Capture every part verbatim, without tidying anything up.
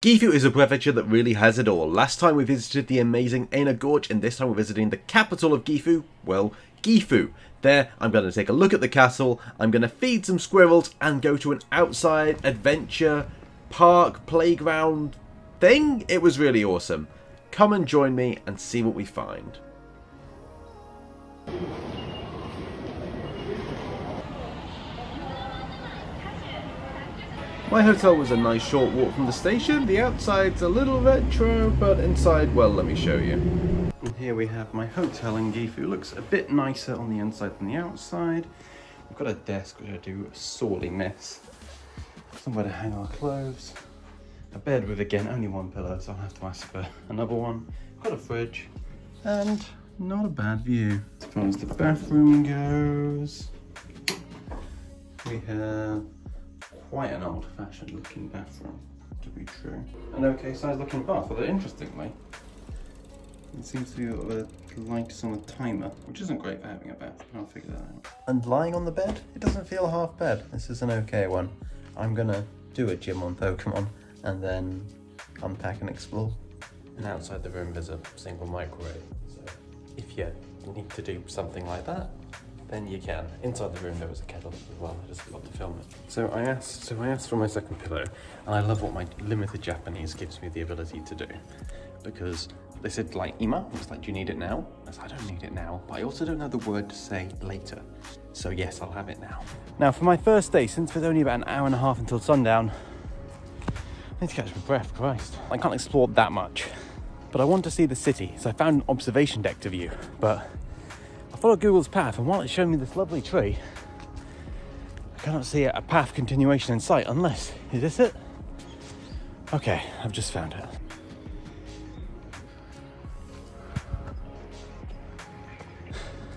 Gifu is a prefecture that really has it all. Last time we visited the amazing Ena Gorge, and this time we're visiting the capital of Gifu, well, Gifu. There, I'm going to take a look at the castle, I'm going to feed some squirrels, and go to an outside adventure park playground thing. It was really awesome. Come and join me and see what we find. My hotel was a nice short walk from the station. The outside's a little retro, but inside, well, let me show you. And here we have my hotel in Gifu. Looks a bit nicer on the inside than the outside. We've got a desk, which I do sorely miss. Somewhere to hang our clothes. A bed with, again, only one pillow, so I'll have to ask for another one. Got a fridge, and not a bad view. As far as the bathroom goes, we have quite an old-fashioned looking bathroom, to be true. An okay sized looking bath, although interestingly, it seems to be the lights on a timer, which isn't great for having a bath, I'll figure that out. And lying on the bed, it doesn't feel half bed. This is an okay one. I'm gonna do a gym on Pokemon and then unpack and explore. And outside the room there's a single microwave, so if you need to do something like that, then you can. Inside the room there was a kettle as well, I just love to film it. So I asked so I asked for my second pillow, and I love what my limited Japanese gives me the ability to do, because they said like ima, I was like, do you need it now? I said, I don't need it now, but I also don't know the word to say later. So yes, I'll have it now. Now for my first day, since there's only about an hour and a half until sundown, I need to catch my breath, Christ. I can't explore that much, but I want to see the city, so I found an observation deck to view, but I followed Google's path, and while it's showing me this lovely tree, I cannot see a path continuation in sight unless, is this it? Okay, I've just found it.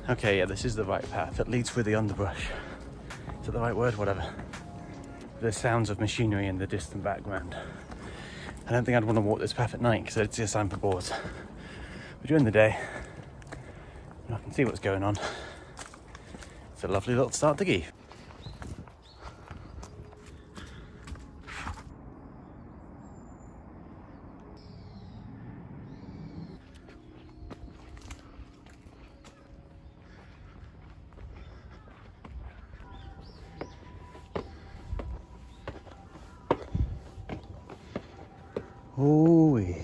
Okay, yeah, this is the right path. It leads through the underbrush. Is that the right word? Whatever. The sounds of machinery in the distant background. I don't think I'd want to walk this path at night because I'd see a sign for boards. But during the day, I can see what's going on. It's a lovely little start to Gifu. Ooh-wee.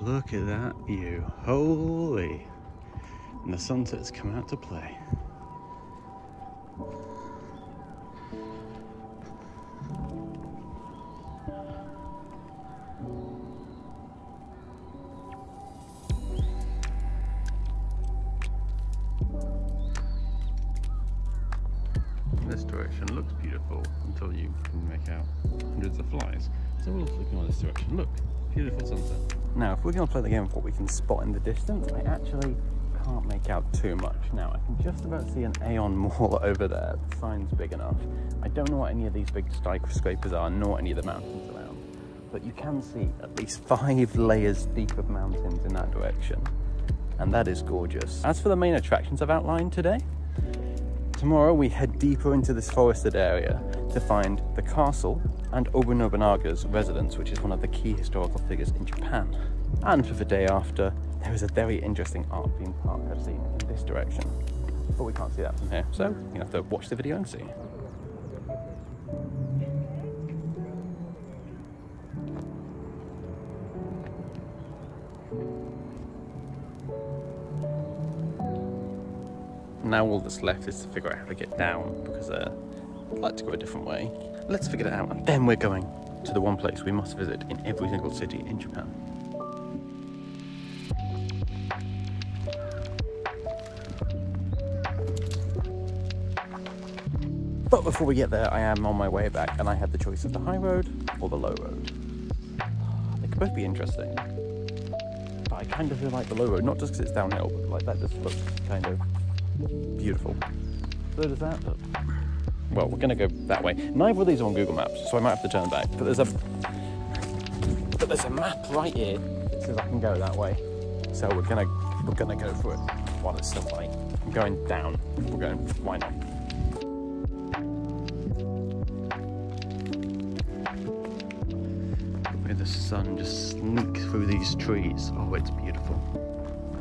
Look at that view, holy! And the sunset's come out to play. This direction looks beautiful until you can make out hundreds of flies. So we're looking on this direction, look. Beautiful sunset. Now, if we're going to play the game of what we can spot in the distance, I actually can't make out too much. Now, I can just about see an Aeon Mall over there. The sign's big enough. I don't know what any of these big skyscrapers are, nor any of the mountains around. But you can see at least five layers deep of mountains in that direction. And that is gorgeous. As for the main attractions I've outlined today, tomorrow we head deeper into this forested area to find the castle and Oda Nobunaga's residence, which is one of the key historical figures in Japan. And for the day after, there is a very interesting art theme park I've seen in this direction. But we can't see that from here, so you have to watch the video and see. Now all that's left is to figure out how to get down, because uh, I'd like to go a different way. Let's figure that out, and then we're going to the one place we must visit in every single city in Japan. But before we get there, I am on my way back, and I have the choice of the high road or the low road. They could both be interesting, but I kind of feel like the low road, not just because it's downhill, but like that just looks kind of beautiful. So does that look? Well, we're going to go that way. Neither of these are on Google Maps, so I might have to turn back. But there's a but there's a map right here that says I can go that way. So we're going to we're going to go for it while it's still light. I'm going down. We're going. Why not? sun just sneak through these trees. Oh, it's beautiful.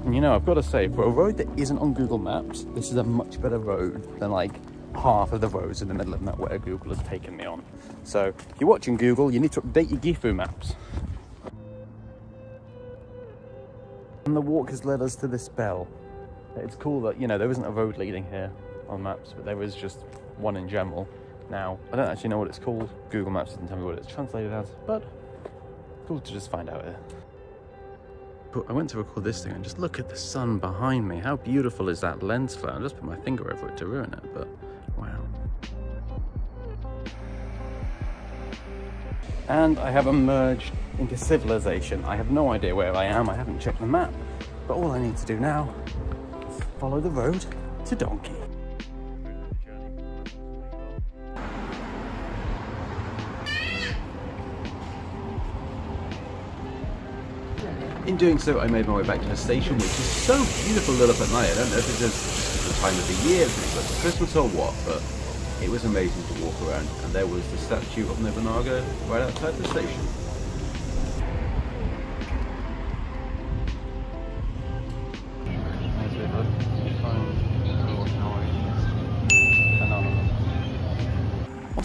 And you know, I've got to say, for a road that isn't on Google Maps, this is a much better road than like half of the roads in the middle of nowhere Google has taken me on. So if you're watching Google, you need to update your Gifu maps. And the walk has led us to this bell. It's cool that, you know, there isn't a road leading here on maps, but there is just one in general. Now, I don't actually know what it's called. Google Maps doesn't tell me what it's translated as, but it's cool to just find out here. But I went to record this thing and just look at the sun behind me. How beautiful is that lens flare? I just put my finger over it to ruin it, but wow. And I have emerged into civilization. I have no idea where I am. I haven't checked the map, but all I need to do now is follow the road to Donkey. In doing so, I made my way back to the station, which is so beautiful lit up at night. I don't know if it's just the time of the year, if it's like Christmas or what, but it was amazing to walk around. And there was the statue of Nobunaga right outside the station.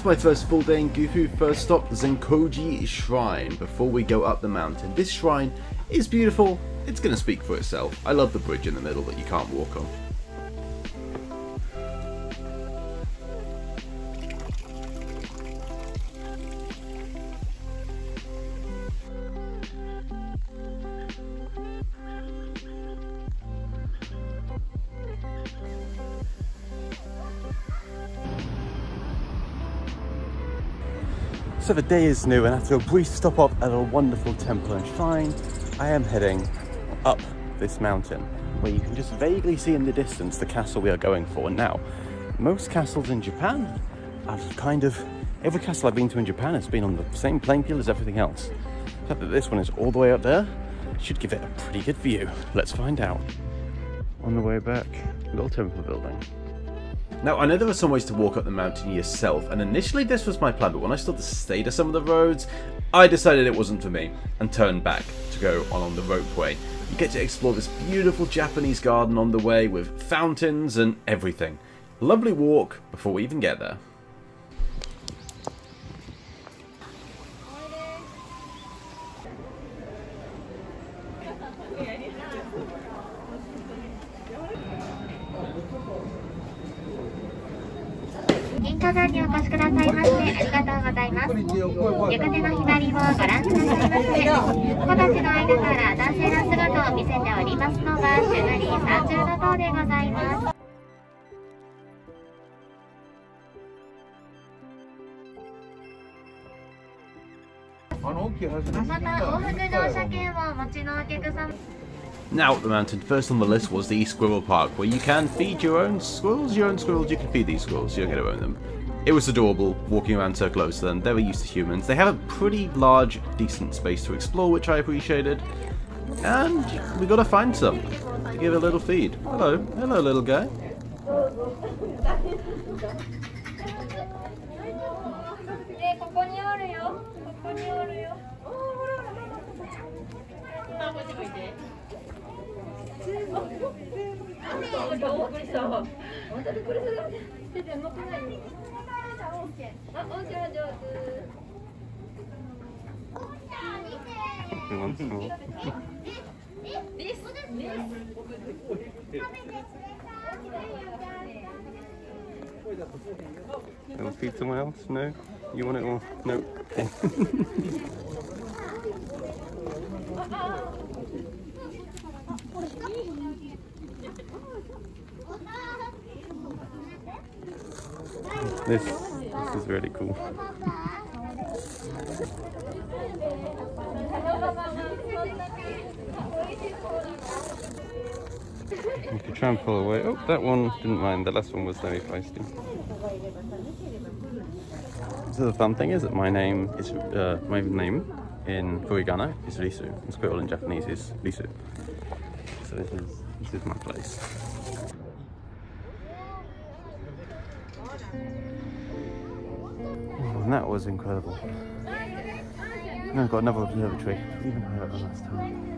My first full day in Gifu. First stop, Zenkoji Shrine, before we go up the mountain. This shrine is beautiful, it's going to speak for itself. I love the bridge in the middle that you can't walk on. So the day is new, and after a brief stop off at a wonderful temple and shrine, I am heading up this mountain, where you can just vaguely see in the distance the castle we are going for. Now, most castles in Japan have kind of, every castle I've been to in Japan has been on the same playing field as everything else. Except that this one is all the way up there, should give it a pretty good view. Let's find out. On the way back, little temple building. Now, I know there are some ways to walk up the mountain yourself, and initially this was my plan, but when I saw the state of some of the roads, I decided it wasn't for me, and turned back to go along the ropeway. You get to explore this beautiful Japanese garden on the way, with fountains and everything. Lovely walk before we even get there. Now up the mountain, first on the list was the squirrel park, where you can feed your own squirrels, your own squirrels, you can feed these squirrels, you're going to own them. It was adorable, walking around so close to them. They were used to humans. They have a pretty large, decent space to explore, which I appreciated. And we gotta find some to give a little feed. Hello, hello little guy. I'll feed someone else? No? You want it all? No. This, this is really cool. You could try and pull away. Oh, that one didn't mind. The last one was very feisty. So the fun thing is that my name is uh, my name in Furigana is Risu. And squirrel in Japanese is Risu. So this is this is my place. And that was incredible. Now I've got another observatory, even higher than last time.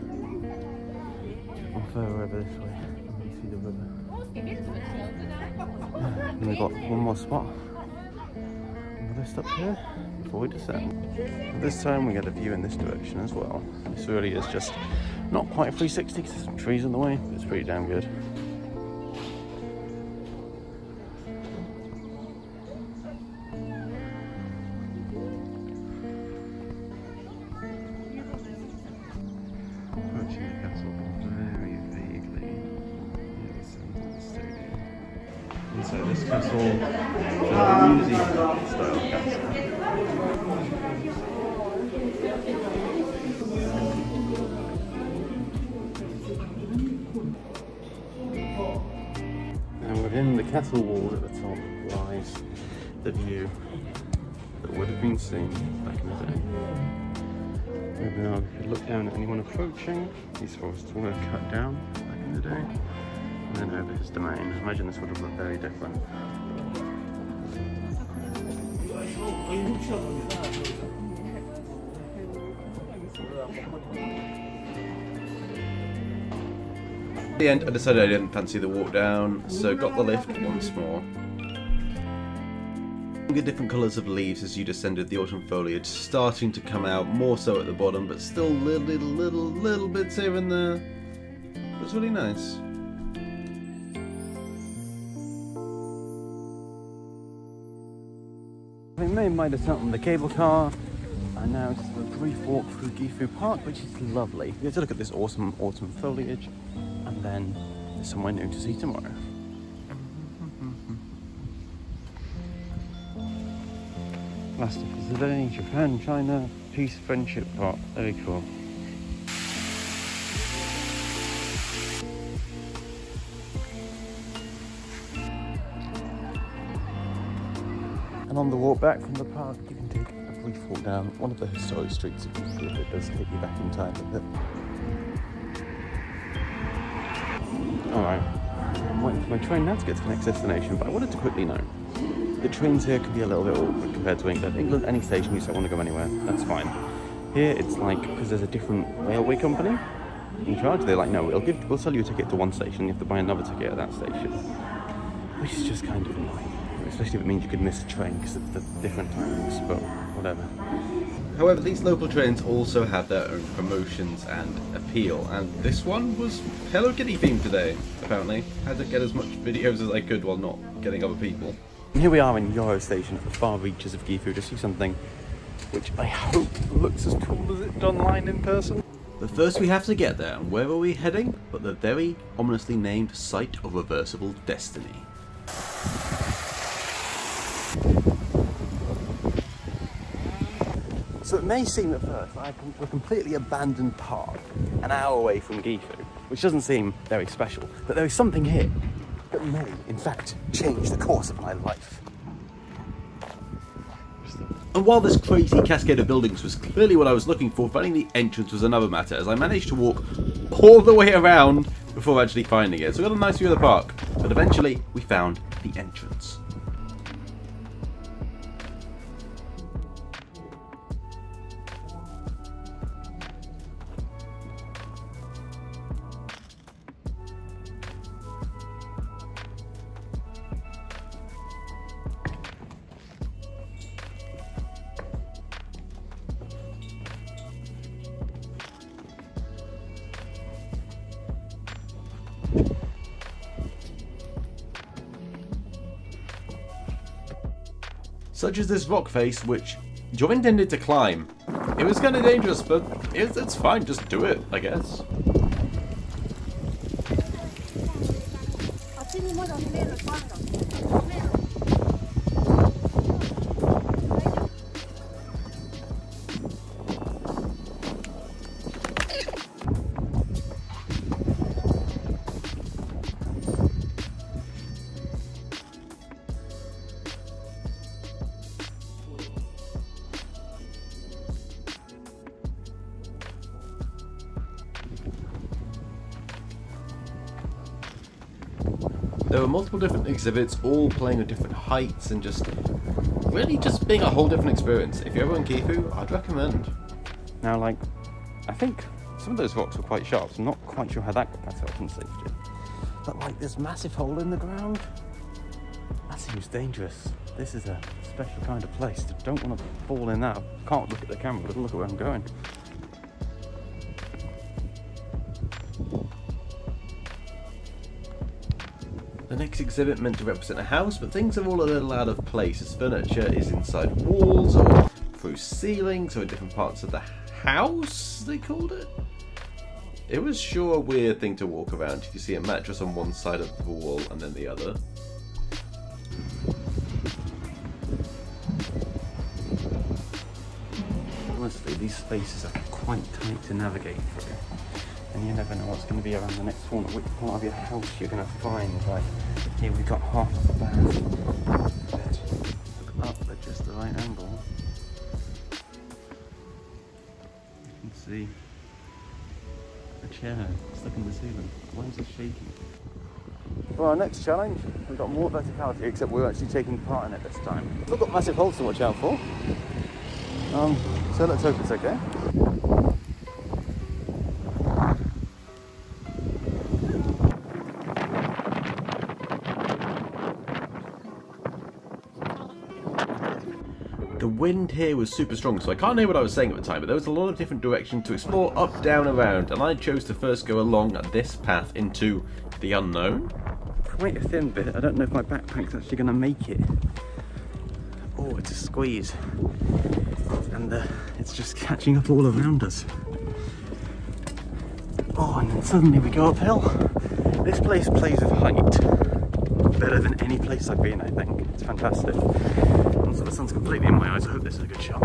Or further over this way, you see the river. And we've got one more spot. Another stop here before we descend. This time we get a view in this direction as well. This really is just not quite three sixty because there's some trees in the way, but it's pretty damn good. So this castle is a museum style castle. And within the castle wall at the top lies the view that would have been seen back in the day. And now we could look down at anyone approaching. These forests were cut down back in the day. And then over his domain. I imagine this would have looked very different. At the end, I decided I didn't fancy the walk down, so got the lift once more. The different colours of leaves as you descended, the autumn foliage starting to come out, more so at the bottom, but still little, little, little, little bits here and there. It was really nice. Having made my descent on the cable car, and now just a brief walk through Gifu Park, which is lovely. You get to look at this awesome autumn foliage, and then there's somewhere new to see tomorrow. Last stop is the day, Japan, China, Peace, Friendship Park. Very cool. And on the walk back from the park, you can take a brief walk down one of the historic streets of Gifu that does take you back in time a bit. Alright, I'm waiting for my train now to get to the next destination, but I wanted to quickly note, the trains here can be a little bit awkward compared to England. England, any station you say, I want to go anywhere, that's fine. Here it's like, because there's a different railway company in charge, they're like, no, it'll give, we'll sell you a ticket to one station, you have to buy another ticket at that station. Which is just kind of annoying. Especially if it means you could miss a train because of the different times, but whatever. However, these local trains also have their own promotions and appeal, and this one was Hello Kitty themed today, apparently. Had to get as much videos as I could while not getting other people. And here we are in Yoro Station at the far reaches of Gifu to see something which I hope looks as cool as it's online in person. But first we have to get there, and where are we heading? But the very ominously named Site of Reversible Destiny. So it may seem at first like a completely abandoned park an hour away from Gifu, which doesn't seem very special, but there is something here that may, in fact, change the course of my life. And while this crazy cascade of buildings was clearly what I was looking for, finding the entrance was another matter, as I managed to walk all the way around before actually finding it. So we got a nice view of the park, but eventually we found the entrance. Such as this rock face, which Joe intended to climb. It was kind of dangerous, but it's, it's fine, just do it, I guess. There were multiple different exhibits, all playing at different heights and just really just being a whole different experience. If you're ever in Gifu, I'd recommend. Now, like, I think some of those rocks were quite sharp, so I'm not quite sure how that got back up in safety. But, like, this massive hole in the ground, that seems dangerous. This is a special kind of place. I don't want to fall in that. I can't look at the camera, but look at where I'm going. The next exhibit meant to represent a house, but things are all a little out of place as furniture is inside walls or through ceilings or different parts of the house, they called it. It was sure a weird thing to walk around. You could see a mattress on one side of the wall and then the other. Honestly, these spaces are quite tight to navigate through. And you never know what's going to be around the next corner, which part of your house you're going to find. Like, here we've got half of the bath up at just the right angle. You can see a chair stuck in the ceiling. Why is it shaking? Well, our next challenge, we've got more verticality, except we're actually taking part in it this time. We've got massive holes to watch out for. Um, so let's hope it's okay. The wind here was super strong, so I can't know what I was saying at the time, but there was a lot of different directions to explore, up, down, around, and I chose to first go along this path into the unknown. Quite a thin bit. I don't know if my backpack's actually going to make it. Oh, it's a squeeze. And uh, it's just catching up all around us. Oh, and then suddenly we go uphill. This place plays with height better than any place I've been, I think. It's fantastic. So the sun's completely in my eyes. I hope this is a good shot.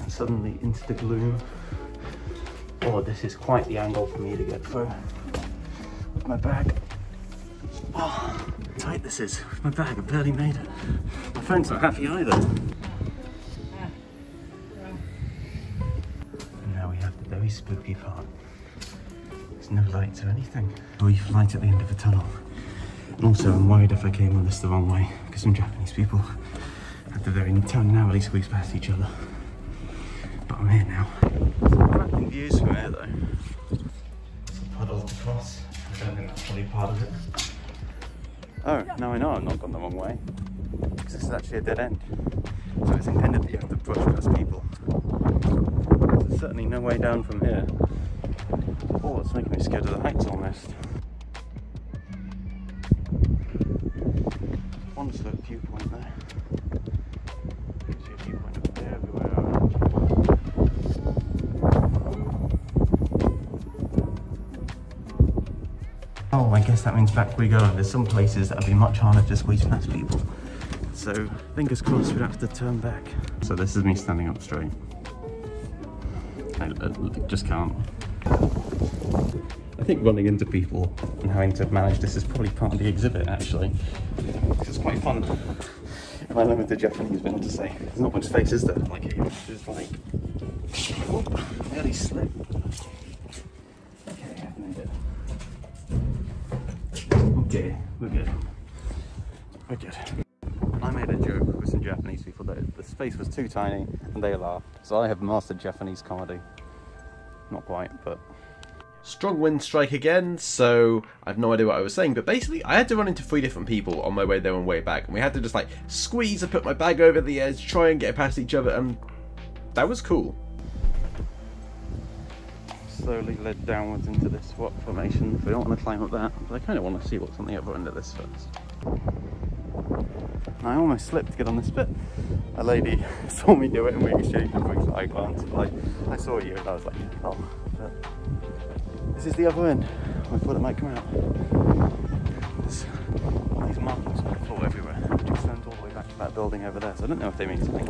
And suddenly into the gloom. Oh, this is quite the angle for me to get through. With my bag. Oh, tight this is. With my bag, I barely made it. My phone's not happy either. And now we have the very spooky part. No lights or anything. Brief light at the end of the tunnel. And also, I'm worried if I came on this the wrong way, because some Japanese people at the very turn now really squeeze past each other. But I'm here now. Cracking views from here though. Some puddles to cross. I don't think that's probably part of it. Oh, now I know I've not gone the wrong way, because this is actually a dead end. So it's intended that you have to brush past people. There's certainly no way down from here. Oh, it's making me scared of the heights almost. One slow viewpoint there. See a viewpoint up there, everywhere around. Oh, I guess that means back we go. There's some places that would be much harder to squeeze past people. So, fingers crossed we'd have to turn back. So this is me standing up straight. I, I just can't. I think running into people and having to manage this is probably part of the exhibit, actually. It's quite fun. If I limited Japanese been to say, there's not much space, is there? Like, it's just like... Oh, I nearly slipped. Okay, I've made it. Okay, we're good. We're good. I made a joke with some Japanese people that the space was too tiny and they laughed. So I have mastered Japanese comedy. Not quite, but... Strong wind strike again, so I've no idea what I was saying, but basically I had to run into three different people on my way there and way back, and we had to just like squeeze and put my bag over the edge, try and get past each other, and that was cool. Slowly led downwards into this rock formation. We don't want to climb up that, but I kind of want to see what's on the other end of this first. And I almost slipped to get on this bit. A lady saw me do it and we exchanged a quick eye glance, but like, I saw you and I was like, oh, shit. This is the other end. I thought it might come out. There's all these markings on the floor everywhere. It extends all the way back to that building over there, so I don't know if they mean something.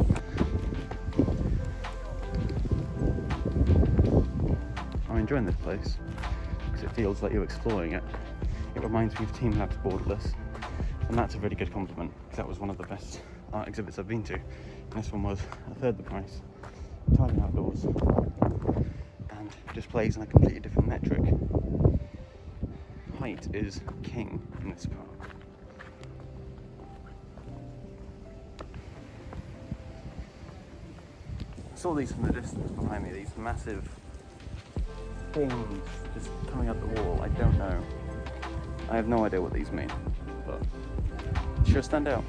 I'm enjoying this place because it feels like you're exploring it. It reminds me of TeamLab's Borderless, and that's a really good compliment because that was one of the best art exhibits I've been to. And this one was a third the price, entirely outdoors. Displays in a completely different metric. Height is king in this park. saw these from the distance behind me, these massive things just coming up the wall. I don't know. I have no idea what these mean, but sure stand out.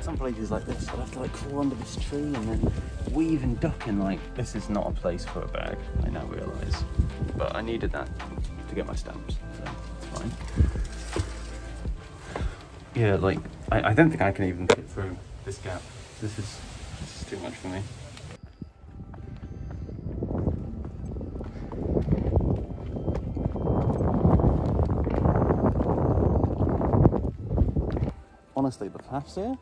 Some places like this, I'll have to like crawl under this tree and then weave and duck, and like, this is not a place for a bag, I now realise. But I needed that to get my stamps, so it's fine. Yeah, like, I, I don't think I can even fit through this gap. This is, this is too much for me. Honestly, the paths here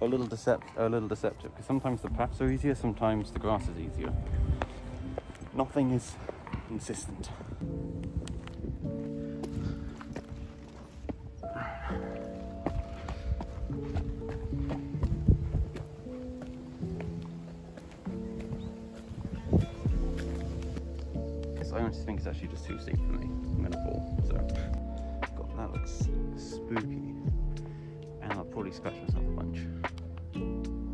are a little, decept a little deceptive, because sometimes the paths are easier, sometimes the grass is easier. Nothing is consistent. I honestly think it's actually just too steep for me. I'm gonna fall, so. God, that looks spooky. And I'll probably scratch myself a bunch.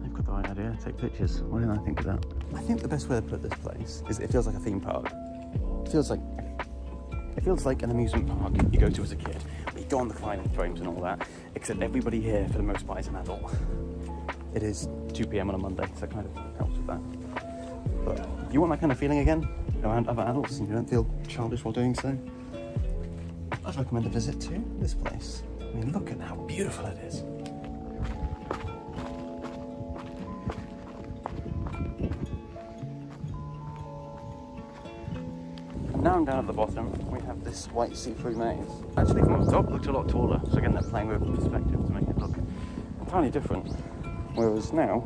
I've got the right idea, take pictures. Why didn't I think of that? I think the best way to put this place is it feels like a theme park. It feels like, it feels like an amusement park you go to as a kid. But you go on the climbing frames and all that, except everybody here, for the most part, is an adult. It is two p m on a Monday, so it kind of helps with that. But you want that kind of feeling again? Around other adults and you don't feel childish while doing so. I'd recommend a visit to this place. I mean, look at how beautiful it is. And now I'm down at the bottom, we have this white see-through maze. Actually, from the top, it looked a lot taller, so again, they're playing with perspective to make it look entirely different. Whereas now,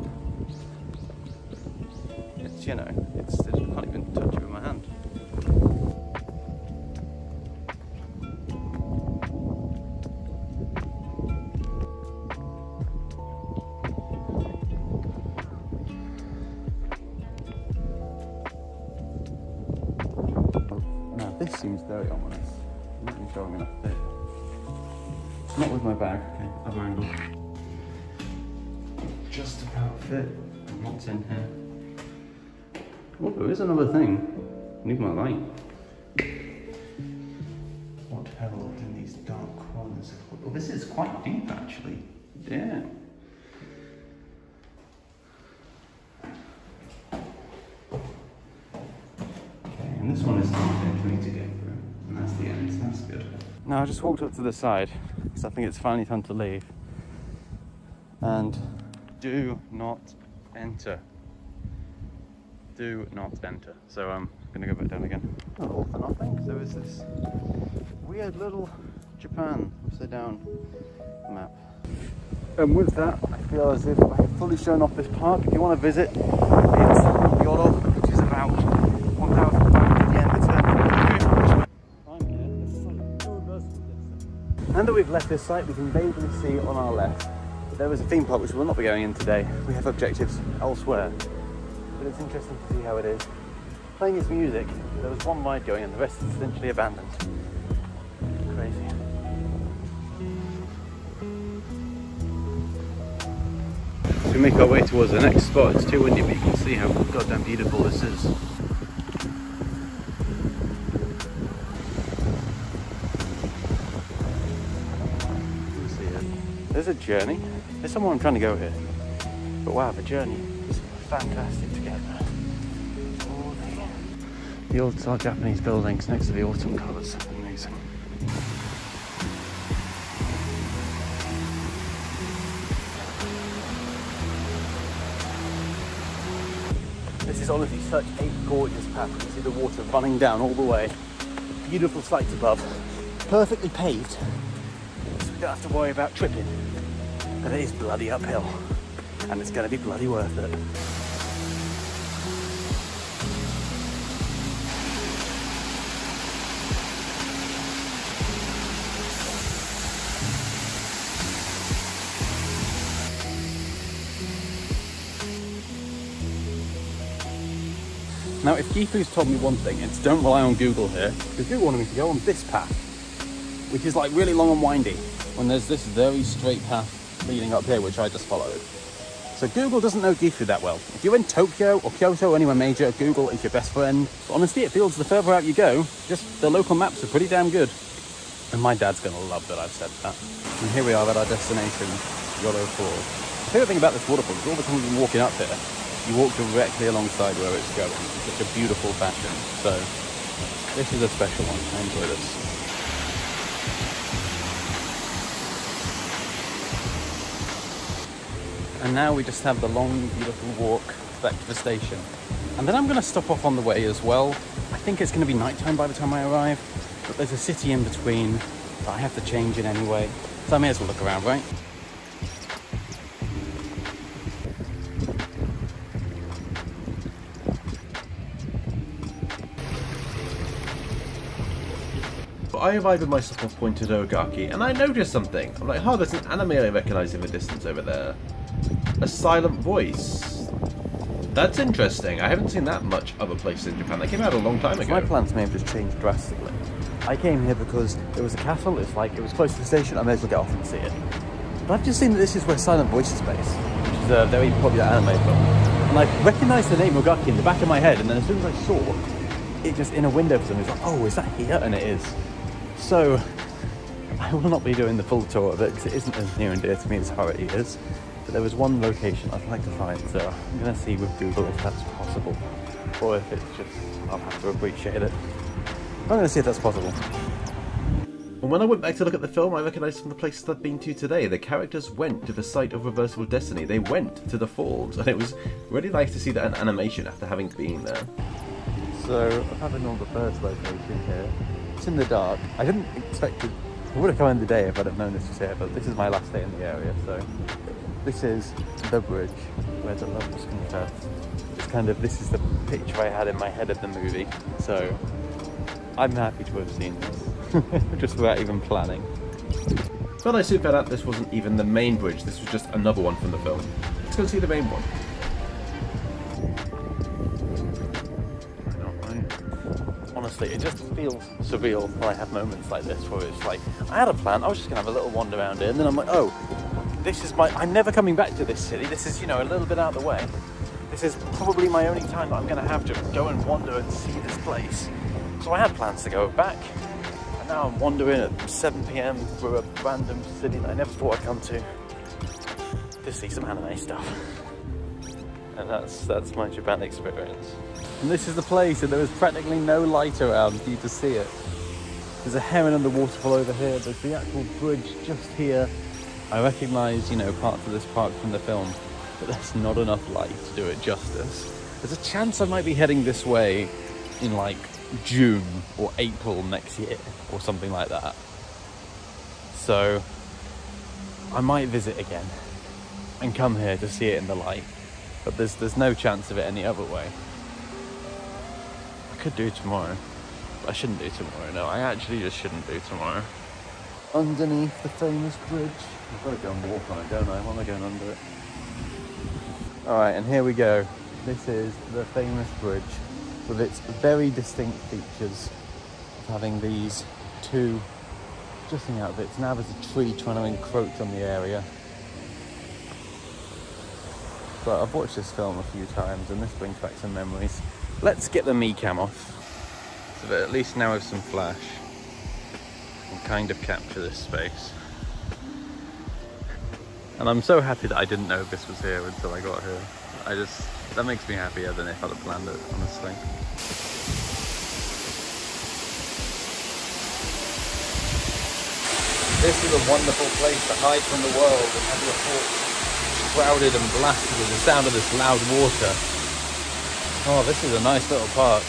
it's, you know, it's, it's I can't even touch it with my hand. Now this seems very ominous. I'm not even sure I'm gonna fit. It's not with my bag, okay, other angle. Just about fit and what's in here. Oh, there is another thing. I need my light. What held in these dark corners? Oh, this is quite deep, actually. Yeah. Okay, and this one is not there for me to get through. And that's the end, so that's good. Now, I just walked up to the side, because I think it's finally time to leave. And do not enter. Do not enter. So I'm um, gonna go back down again. Not all for nothing. There is this weird little Japan upside down map. And with that, I feel as if I have fully shown off this park. If you want to visit, it's Yoro, which is about one thousand pounds at the end. Now that we've left this site, we can vaguely see on our left that there is a theme park which we will not be going in today. We have objectives elsewhere. But it's interesting to see how it is. Playing his music, there was one ride going and the rest is essentially abandoned. Crazy. So we make our way towards the next spot. It's too windy, but you can see how goddamn beautiful this is. See it. There's a journey. There's somewhere I'm trying to go here. But wow, the journey is fantastic. The old style Japanese buildings next to the autumn colours. Amazing. This is honestly such a gorgeous path. You can see the water running down all the way. Beautiful sights above. Perfectly paved. So we don't have to worry about tripping. But it is bloody uphill. And it's going to be bloody worth it. Now, if Gifu's told me one thing, it's don't rely on Google here, because Google wanted me to go on this path, which is like really long and windy, when there's this very straight path leading up here, which I just followed. So Google doesn't know Gifu that well. If you're in Tokyo or Kyoto, anywhere major, Google is your best friend. But honestly, it feels the further out you go, just the local maps are pretty damn good. And my dad's gonna love that I've said that. And here we are at our destination, Yoro Falls. The favorite thing about this waterfall is all the time we've been walking up here, you walk directly alongside where it's going. It's such a beautiful fashion. So this is a special one. I enjoy this. And now we just have the long, beautiful walk back to the station. And then I'm gonna stop off on the way as well. I think it's gonna be nighttime by the time I arrive, but there's a city in between that I have to change in anyway. So I may as well look around, right? I arrived at my support point at Ogaki, and I noticed something. I'm like, huh, oh, there's an anime I recognize in the distance over there. A Silent Voice. That's interesting. I haven't seen that much other places in Japan. That came out a long time ago. My plans may have just changed drastically. I came here because there was a castle. It's like, it was close to the station. I may as well get off and see it. But I've just seen that this is where Silent Voice is based, which is a very popular anime film. And I recognized the name Ogaki in the back of my head, and then as soon as I saw it, just in a window for them, it's like, oh, is that here? And it is. So, I will not be doing the full tour of it because it isn't as near and dear to me as Harry is, but there was one location I'd like to find, so I'm going to see with Google if that's possible, or if it's just, I'll have to appreciate it. I'm going to see if that's possible. And when I went back to look at the film, I recognised from the places I've been to today, the characters went to the Site of Reversible Destiny, they went to the Falls, and it was really nice to see that in animation after having been there. So, I'm having all the first location here. In the dark. I didn't expect to. I would have come in the day if I'd have known this was here, but this is my last day in the area, so this is the bridge where the lovers confer. It's kind of, this is the picture I had in my head of the movie, so I'm happy to have seen this, just without even planning. Well, I soon found out this wasn't even the main bridge, this was just another one from the film. Let's go see the main one. Honestly, it just feels surreal when I have moments like this where it's like, I had a plan, I was just going to have a little wander around here, and then I'm like, oh, this is my, I'm never coming back to this city, this is, you know, a little bit out of the way. This is probably my only time that I'm going to have to go and wander and see this place. So I had plans to go back, and now I'm wandering at seven p m through a random city that I never thought I'd come to, to see some anime stuff. And that's, that's my Japan experience. And this is the place, and there is practically no light around for you to see it. There's a heron and the waterfall over here, there's the actual bridge just here. I recognise, you know, parts of this park from the film, but there's not enough light to do it justice. There's a chance I might be heading this way in like June or April next year or something like that. So I might visit again and come here to see it in the light. But there's, there's no chance of it any other way. I could do tomorrow. But I shouldn't do tomorrow, no. I actually just shouldn't do tomorrow. Underneath the famous bridge. I've got to go and walk on it, don't I? Why am I going under it? Alright, and here we go. This is the famous bridge with its very distinct features of having these two jutting out of it. Now there's a tree trying to encroach on the area. But I've watched this film a few times and this brings back some memories. Let's get the Mi cam off, so that at least now with some flash, I can kind of capture this space. And I'm so happy that I didn't know this was here until I got here. I just, that makes me happier than if I'd have planned it, honestly. This is a wonderful place to hide from the world and have your thoughts crowded and blasted with the sound of this loud water. Oh, this is a nice little park.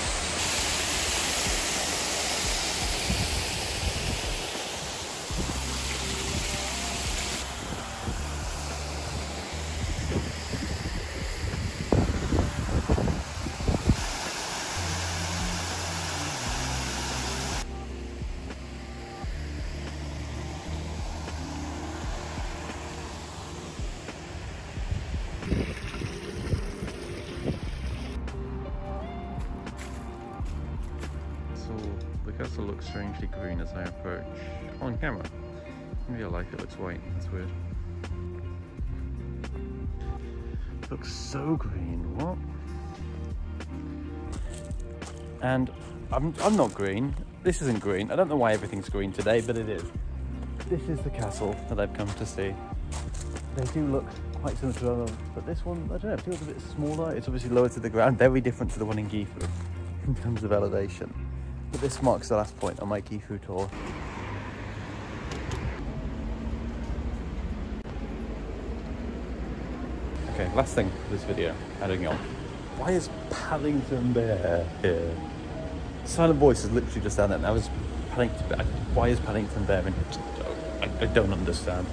Looks strangely green as I approach. On camera. In real life it looks white, that's weird. looks so green. What? And I'm, I'm not green. This isn't green. I don't know why everything's green today, but it is. This is the castle that I've come to see. They do look quite similar to another, but this one, I don't know, it feels a bit smaller. It's obviously lower to the ground, very different to the one in Gifu in terms of elevation. But this marks the last point on my Gifu tour. Okay, last thing for this video, adding on. Why is Paddington Bear here? Silent Voice is literally just down there, and I was Paddington Bear. Why is Paddington Bear in here? I, I don't understand.